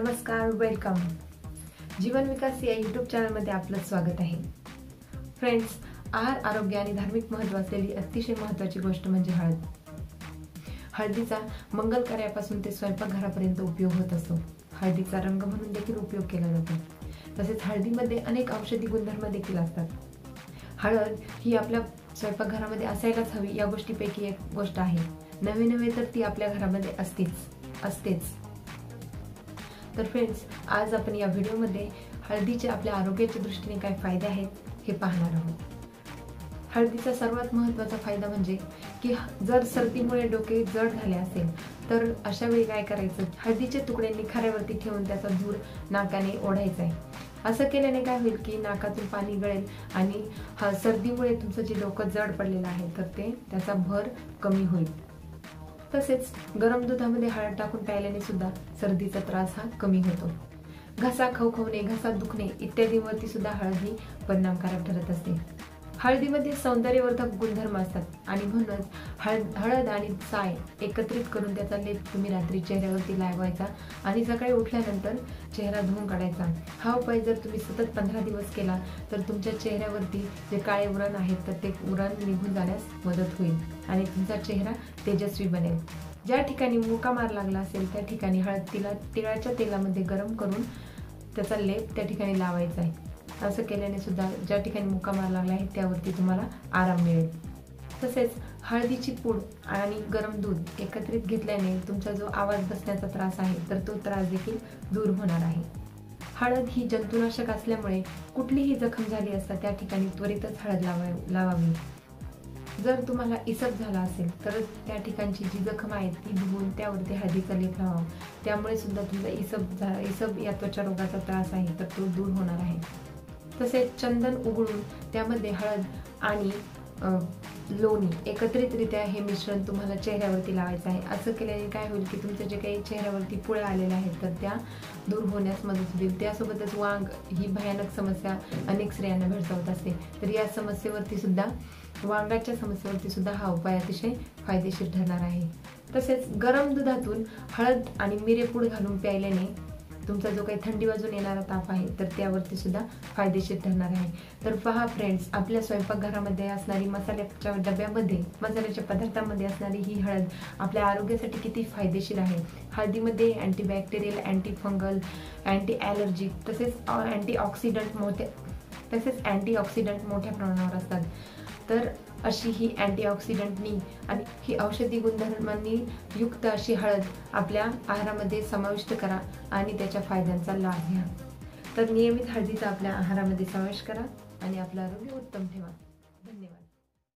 नमस्कार, वेलकम. जीवन विकास या यूट्यूब चॅनलमध्ये आपलं स्वागत आहे. फ्रेंड्स, आहार, आरोग्य आणि धार्मिक महत्त्व असलेली अतिशय महत्त्वाची गोष्ट म्हणजे हळद. हळदीचा मंगल कार्यापासून ते स्वयंपाकघरापर्यंत उपयोग होत असतो. हळदीचा रंग म्हणून देखील उपयोग केला जातो. तसेच हळदीमध्ये अनेक औषधी गुणधर्म देखील असतात. हळद ही आपल्या स्वयंपाकघरामध्ये असायलाच हवी या गोष्टीपैकी एक गोष्ट आहे. नवे नवे तर ती आपल्या घरामध्ये असतेच. तर फ्रेंड्स, आज आपण या व्हिडिओमध्ये हळदीचे आपल्या आरोग्याच्या दृष्टीने काय फायदे आहेत हे पाहणार आहोत. हळदीचा सर्वात महत्त्वाचा फायदा म्हणजे की जर सर्दीमुळे डोके जड झाले असेल तर अशा वेळी काय करायचं, हळदीचे तुकडे निखाऱ्यावरती ठेवून त्याचा धूर नाकाने ओढायचा आहे. असं केल्याने काय होईल की नाकातून पाणी गळेल आणि सर्दीमुळे तुमचं जे डोकं जड पडलेलं आहे तर त्याचा भर कमी होईल. तसेच गरम दुधामध्ये हळद टाकून प्यायल्याने सुद्धा सर्दीचा त्रास हा कमी होतो. घसा खवखवणे, घसा दुखणे इत्यादीवरती सुद्धा हळद ही परिणामकारक ठरत असते. हळदीमध्ये सौंदर्यवर्धक गुणधर्म असतात आणि म्हणूनच हळद आणि साय एकत्रित करून त्याचा लेप तुम्ही रात्री चेहऱ्यावरती लावायचा आणि सकाळी उठल्यानंतर चेहरा धुवून काढायचा. हा उपाय जर तुम्ही सतत 15 दिवस केला तर तुमच्या चेहऱ्यावरती जे काळे उरण आहेत तर ते उरण निघून जाण्यास मदत होईल आणि तुमचा चेहरा तेजस्वी बनेल. ज्या ठिकाणी मुका मार लागला असेल त्या ठिकाणी हळद तिळाच्या तेलामध्ये गरम करून त्याचा लेप त्या ठिकाणी लावायचा आहे. असं केल्याने सुद्धा ज्या ठिकाणी मुका मार लागला आहे त्यावरती तुम्हाला आराम मिळेल. तसेच हळदीची पूड आणि गरम दूध एकत्रित घेतल्याने तुमचा जो आवाज बसण्याचा त्रास आहे तर तो त्रास देखील दूर होणार आहे. हळद ही जंतुनाशक असल्यामुळे कुठलीही जखम झाली असता त्या ठिकाणी त्वरितच हळद लावावी. जर तुम्हाला इसप झाला असेल तर त्या ठिकाणची जी जखम आहे ती धुवून त्यावरती हळदीचा लेप लावा. त्यामुळे सुद्धा तुमचा इसप या त्वचा रोगाचा त्रास आहे तर तो दूर होणार आहे. तसेच चंदन उघडून त्यामध्ये हळद आणि लोणी एकत्रितरित्या हे मिश्रण तुम्हाला चेहऱ्यावरती लावायचं आहे. असं केल्याने काय होईल की तुमचं जे काही चेहऱ्यावरती पुळे आलेल्या आहेत तर त्या दूर होण्यास मदत होईल. त्यासोबतच वांग ही भयानक समस्या अनेक स्त्रियांना भेडसावत असते. तर या समस्येवरतीसुद्धा, वांगाच्या समस्येवरतीसुद्धा हा उपाय अतिशय फायदेशीर ठरणार आहे. तसेच गरम दुधातून हळद आणि मिरेपूड घालून प्यायल्याने तुमचा जो काही थंडी वाजून येणारा ताप आहे तर त्यावरती सुद्धा फायदेशीर ठरणार आहे. तर पहा फ्रेंड्स, आपल्या स्वयंपाकघरामध्ये असणारी मसाल्याच्या डब्यामध्ये, मसाल्याच्या पदार्थामध्ये असणारी ही हळद आपल्या आरोग्यासाठी किती फायदेशीर आहे. हळदीमध्ये अँटीबॅक्टेरियल, अँटीफंगल, अँटीॲलर्जिक तसेच अँटीऑक्सिडंट मोठ्या प्रमाणावर असतात. तर अशी ही अँटीऑक्सिडंटनी आणि ही औषधी गुणधर्मांनी युक्त अशी हळद आपल्या आहारामध्ये समाविष्ट करा आणि त्याच्या फायद्यांचा लाभ घ्या. तर नियमित हळदीचा आपल्या आहारामध्ये समावेश करा आणि आपलं आरोग्य उत्तम ठेवा. धन्यवाद.